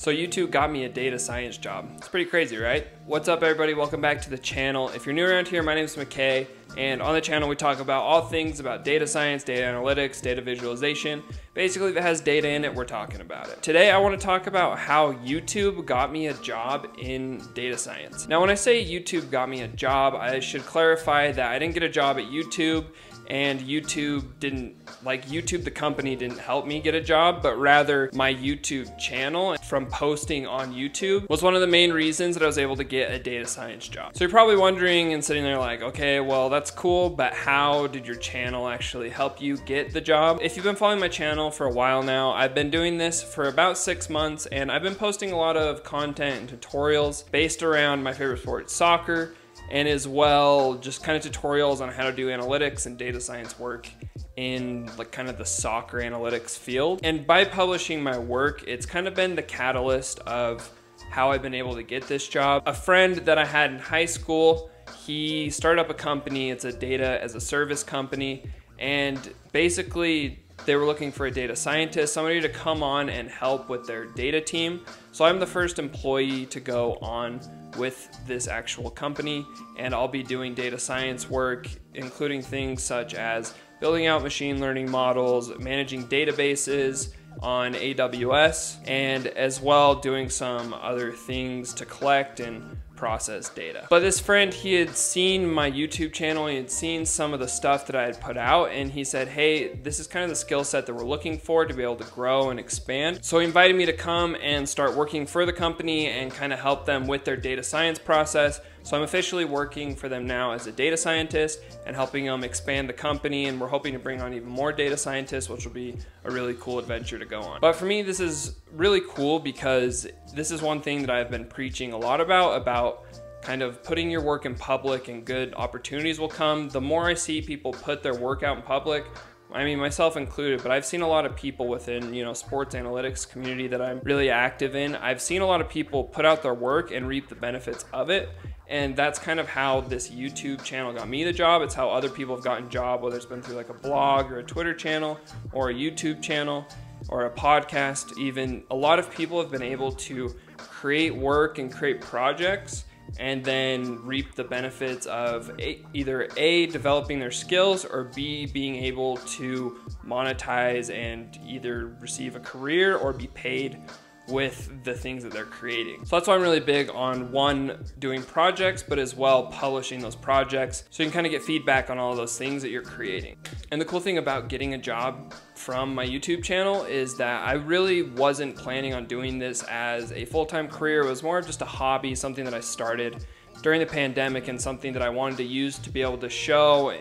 So YouTube got me a data science job. It's pretty crazy, right? What's up everybody, welcome back to the channel. If you're new around here, my name is McKay, and on the channel we talk about all things about data science, data analytics, data visualization. Basically if it has data in it, we're talking about it. Today I want to talk about how YouTube got me a job in data science. Now when I say YouTube got me a job, I should clarify that I didn't get a job at YouTube, and YouTube the company didn't help me get a job, but rather my YouTube channel from posting on YouTube was one of the main reasons that I was able to get a data science job. So you're probably wondering and sitting there like, okay, well that's cool, but how did your channel actually help you get the job? If you've been following my channel for a while now, I've been doing this for about 6 months, and I've been posting a lot of content and tutorials based around my favorite sport, soccer, and as well just kind of tutorials on how to do analytics and data science work in like kind of the soccer analytics field. And by publishing my work, it's kind of been the catalyst of how I've been able to get this job. A friend that I had in high school, he started up a company, it's a data as a service company, and basically they were looking for a data scientist, somebody to come on and help with their data team. So I'm the first employee to go on with this actual company, and I'll be doing data science work, including things such as building out machine learning models, managing databases on AWS, and as well doing some other things to collect and process data. But this friend, he had seen my YouTube channel, he had seen some of the stuff that I had put out, and he said, hey, this is kind of the skill set that we're looking for to be able to grow and expand. So he invited me to come and start working for the company and kind of help them with their data science process. So I'm officially working for them now as a data scientist and helping them expand the company, and we're hoping to bring on even more data scientists, which will be a really cool adventure to go on. But for me, this is really cool because this is one thing that I've been preaching a lot about kind of putting your work in public, and good opportunities will come. The more I see people put their work out in public, I mean, myself included, but I've seen a lot of people within, you know, sports analytics community that I'm really active in. I've seen a lot of people put out their work and reap the benefits of it. And that's kind of how this YouTube channel got me the job. It's how other people have gotten jobs, whether it's been through like a blog or a Twitter channel or a YouTube channel or a podcast even. A lot of people have been able to create work and create projects and then reap the benefits of either A, developing their skills, or B, being able to monetize and either receive a career or be paid with the things that they're creating. So that's why I'm really big on one, doing projects, but as well publishing those projects so you can kind of get feedback on all of those things that you're creating. And the cool thing about getting a job from my YouTube channel is that I really wasn't planning on doing this as a full-time career. It was more of just a hobby, something that I started during the pandemic, and something that I wanted to use to be able to show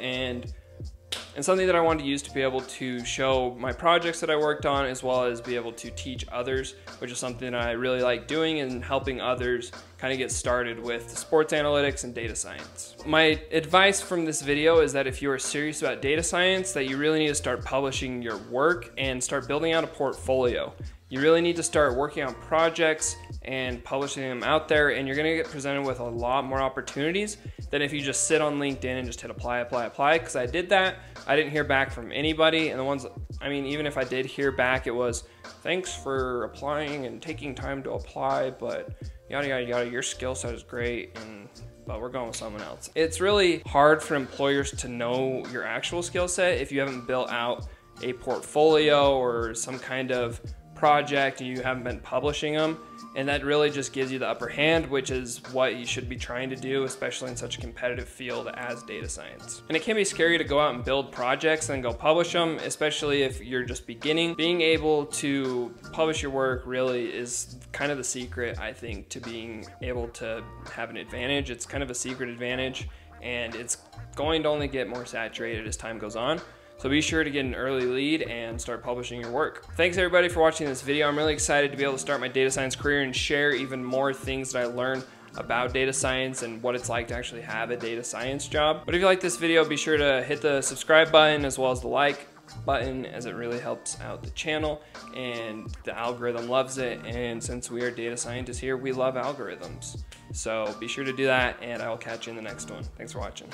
my projects that I worked on, as well as be able to teach others, which is something that I really like doing, and helping others kind of get started with sports analytics and data science. My advice from this video is that if you are serious about data science, that you really need to start publishing your work and start building out a portfolio. You really need to start working on projects and publishing them out there, and you're gonna get presented with a lot more opportunities than if you just sit on LinkedIn and just hit apply, because I did that. I didn't hear back from anybody, and the ones, I mean, even if I did hear back, it was, thanks for applying and taking time to apply, but yada, yada, yada, your skill set is great, but we're going with someone else. It's really hard for employers to know your actual skill set if you haven't built out a portfolio or some kind of project and you haven't been publishing them, and that really just gives you the upper hand, which is what you should be trying to do, especially in such a competitive field as data science. And it can be scary to go out and build projects and then go publish them, especially if you're just beginning. Being able to publish your work really is kind of the secret, I think, to being able to have an advantage. It's kind of a secret advantage, and it's going to only get more saturated as time goes on. So be sure to get an early lead and start publishing your work. Thanks everybody for watching this video. I'm really excited to be able to start my data science career and share even more things that I learned about data science and what it's like to actually have a data science job. But if you like this video, be sure to hit the subscribe button as well as the like button, as it really helps out the channel, and the algorithm loves it. And since we are data scientists here, we love algorithms. So be sure to do that, and I will catch you in the next one. Thanks for watching.